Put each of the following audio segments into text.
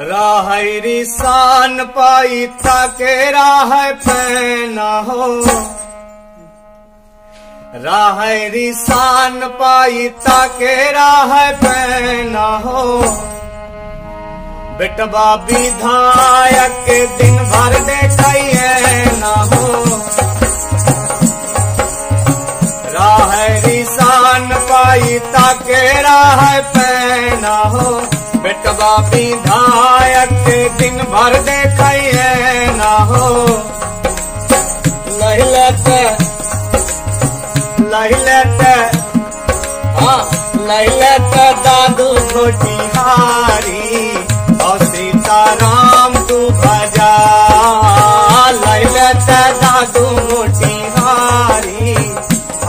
राह रिसान पाई ताके राह पैना हो, राह रिसान पाई ताके राह पैना हो। बिटवा विधायक दिन भर देखाइए ना हो, राह रिसान पाई ताके राह पैना हो। बिटवा विधायक दिन भर देखाइए ना हो। लहिलत दादू घोटिहारी और सीताराम तू बजा। लहिलत दादू घोटिहारी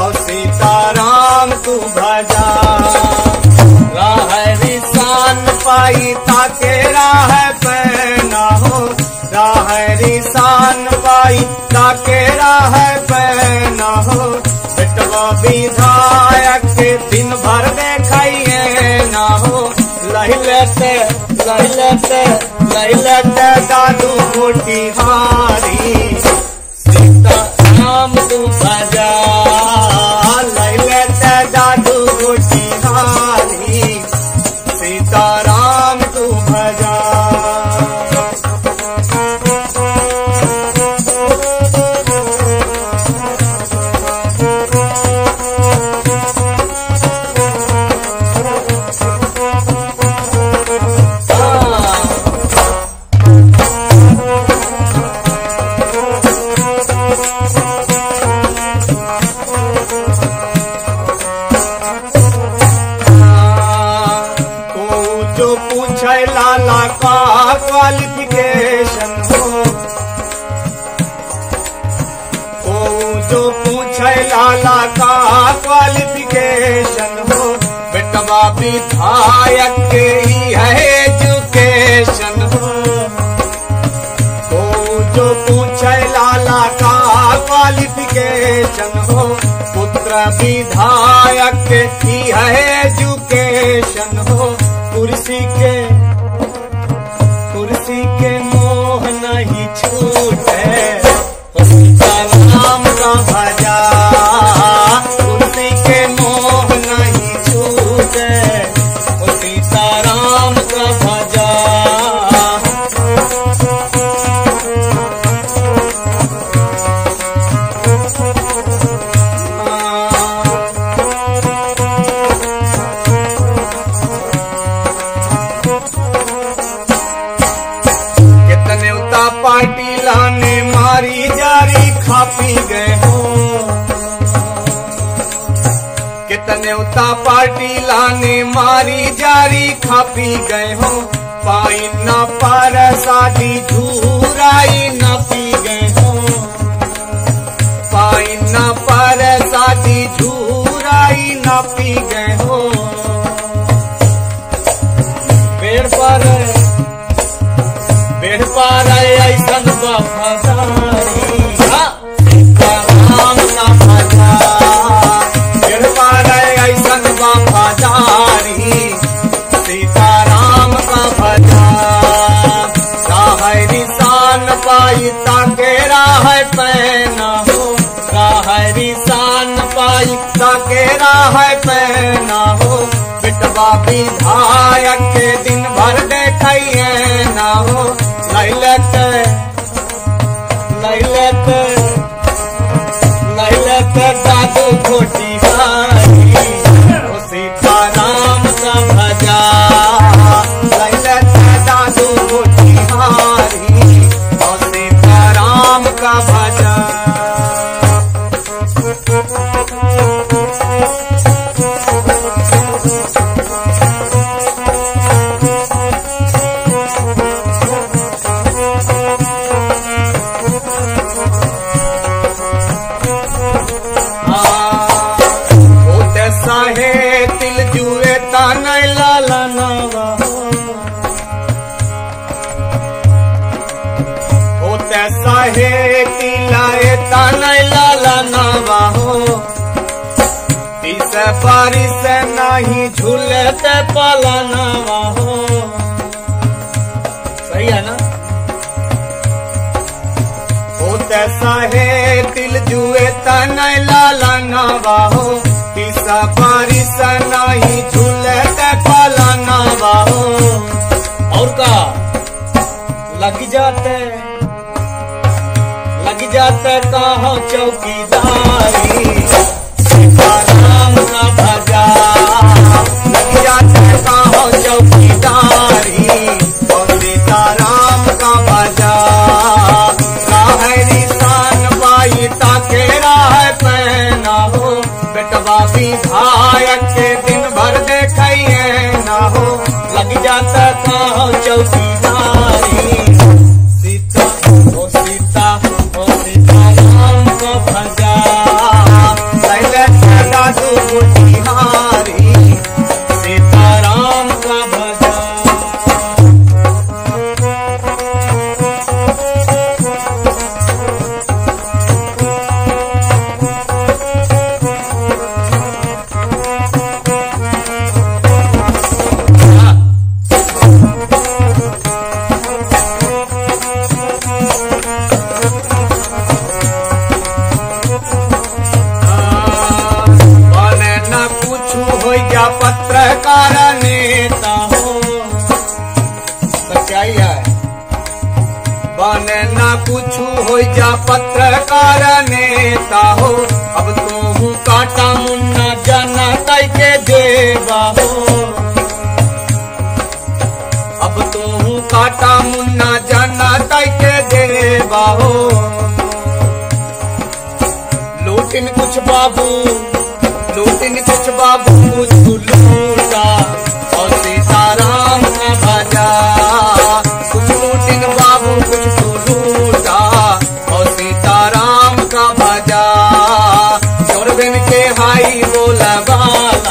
और सीताराम तू बजा। राह रिसान पाई ताके राह पैना हो, राह रिसान पाई ताके राह पैना हो। बिटवा विधायक दिन भर देखाइए ना हो। लहिलत लहिलत दादू घोटिहारी सीताराम तू बजा। लहिलत दादू घोटिहारी सीताराम तू बजा। लाला का क्वालिफिकेशन हो, ओ जो पूछे लाला का क्वालिफिकेशन हो। बेटवा विधायक के ही है एजुकेशन हो, ओ जो पूछे लाला का क्वालिफिकेशन हो। पुत्र विधायक ही है एजुकेशन हो। कुर्सी के मोह नहीं छूटे सीताराम का भजा। कुर्सी के मोह नहीं छूटे सीताराम का भजा। कितने उता पार्टी लाने मारी जारी खा पी गए हो। पाई न पार शादी झूराई न पी गए हो। पाई न पार शादी झूराई न पी गए हो। पेड़ पर ऐसा ताके राह पैना हो, राह रिसान पाई ताके राह पैना हो। बिटवा विधायक के दिन भर देखाइए ना हो। लहिलत दादू घोटिहारी सीताराम का भजा। लहिलत दादू घोटिहारी का भजा। होते साहे तिल जुए ताना लाला नवा साहे तिलाए तानय लाला नवा हो। तीस बारिश से नहीं झूलते पाला नवा हो। सहे तिल जुए तनय लाला नावाहो किसा बारिश नाही झूले ते पाला नावाहो। और का लग जाते कहो चौकीदारी सीता नाम ना भजा लग जाते कहो चौकीदारी और सीता राम का भजा काहरी शान पाई ताके राह पहना हो बेटवा विधायक के दिन भर देखिए ना हो लग जाते कहो चौकीदारी पत्रकार नेता हो अब तुहू काटा मुन्ना जाना तय के देवा हो अब तुहू काटा मुन्ना जाना तय के देवा हो लूटिन कुछ बाबू मुझको लूटा और सीताराम का भाजा कुछ लूटिन बाबू मुझको लूटा सीताराम का भजा चोर बिन के हाई बोला बाला